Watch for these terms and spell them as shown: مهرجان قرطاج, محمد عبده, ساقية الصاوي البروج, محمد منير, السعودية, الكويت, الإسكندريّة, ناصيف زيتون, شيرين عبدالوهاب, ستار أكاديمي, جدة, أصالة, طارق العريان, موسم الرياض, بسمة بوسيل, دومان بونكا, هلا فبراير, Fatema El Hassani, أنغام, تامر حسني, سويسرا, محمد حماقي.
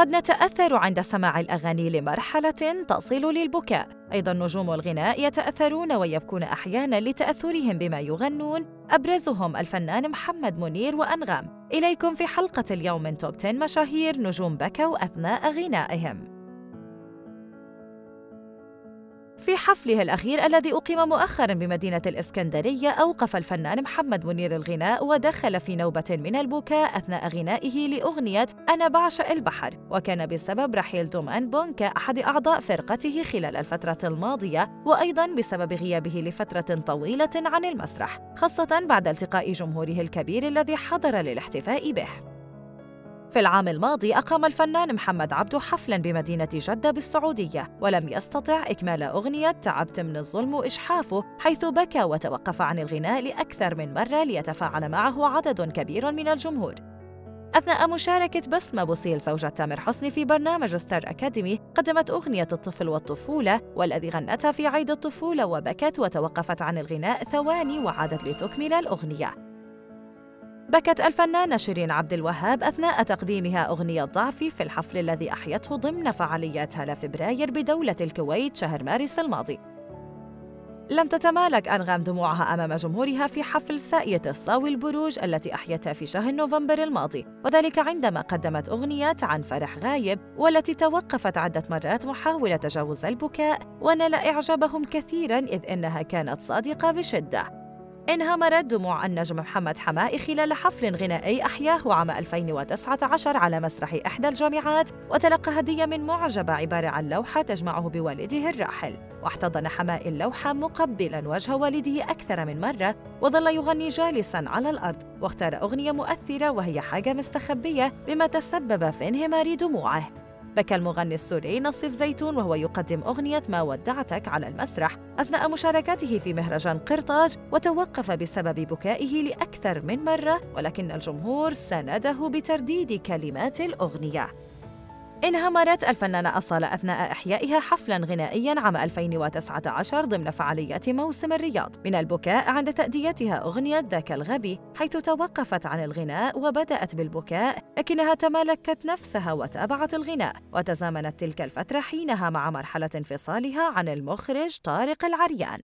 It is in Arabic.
قد نتأثر عند سماع الأغاني لمرحلة تصل للبكاء. أيضا نجوم الغناء يتأثرون ويبكون أحيانا لتأثرهم بما يغنون، أبرزهم الفنان محمد منير وأنغام. إليكم في حلقة اليوم من توب 10 مشاهير نجوم بكوا أثناء غنائهم. في حفله الأخير الذي أقيم مؤخراً بمدينة الإسكندرية، أوقف الفنان محمد منير الغناء ودخل في نوبة من البكاء أثناء غنائه لأغنية أنا بعشق البحر، وكان بسبب رحيل دومان بونكا أحد أعضاء فرقته خلال الفترة الماضية، وأيضاً بسبب غيابه لفترة طويلة عن المسرح، خاصة بعد التقاء جمهوره الكبير الذي حضر للاحتفاء به. في العام الماضي أقام الفنان محمد عبده حفلاً بمدينة جدة بالسعودية، ولم يستطع إكمال أغنية تعبت من الظلم إجحافه، حيث بكى وتوقف عن الغناء لأكثر من مرة ليتفاعل معه عدد كبير من الجمهور. أثناء مشاركة بسمة بوسيل زوجة تامر حسني في برنامج ستار أكاديمي، قدمت أغنية الطفل والطفولة، والذي غنتها في عيد الطفولة، وبكت وتوقفت عن الغناء ثواني وعادت لتكمل الأغنية. بكت الفنانة شيرين عبدالوهاب أثناء تقديمها أغنية ضعفي في الحفل الذي أحيته ضمن فعاليات هلا فبراير بدولة الكويت شهر مارس الماضي. لم تتمالك أنغام دموعها أمام جمهورها في حفل ساقية الصاوي البروج التي أحيتها في شهر نوفمبر الماضي، وذلك عندما قدمت أغنية عن فرح غايب، والتي توقفت عدة مرات محاولة تجاوز البكاء، ونال إعجابهم كثيراً إذ إنها كانت صادقة بشدة. انهمرت دموع النجم محمد حماقي خلال حفل غنائي أحياه عام 2019 على مسرح إحدى الجامعات، وتلقى هدية من معجبة عبارة عن لوحة تجمعه بوالده الراحل، واحتضن حماقي اللوحة مقبلاً وجه والده أكثر من مرة، وظل يغني جالساً على الأرض، واختار أغنية مؤثرة وهي حاجة مستخبية، بما تسبب في انهمار دموعه. بكى المغني السوري ناصيف زيتون وهو يقدم أغنية ما ودعتك على المسرح أثناء مشاركته في مهرجان قرطاج، وتوقف بسبب بكائه لأكثر من مرة، ولكن الجمهور سانده بترديد كلمات الأغنية. انهمرت الفنانة أصالة أثناء إحيائها حفلاً غنائياً عام 2019 ضمن فعاليات موسم الرياض من البكاء عند تأديتها أغنية ذاك الغبي، حيث توقفت عن الغناء وبدأت بالبكاء، لكنها تمالكت نفسها وتابعت الغناء، وتزامنت تلك الفترة حينها مع مرحلة انفصالها عن المخرج طارق العريان.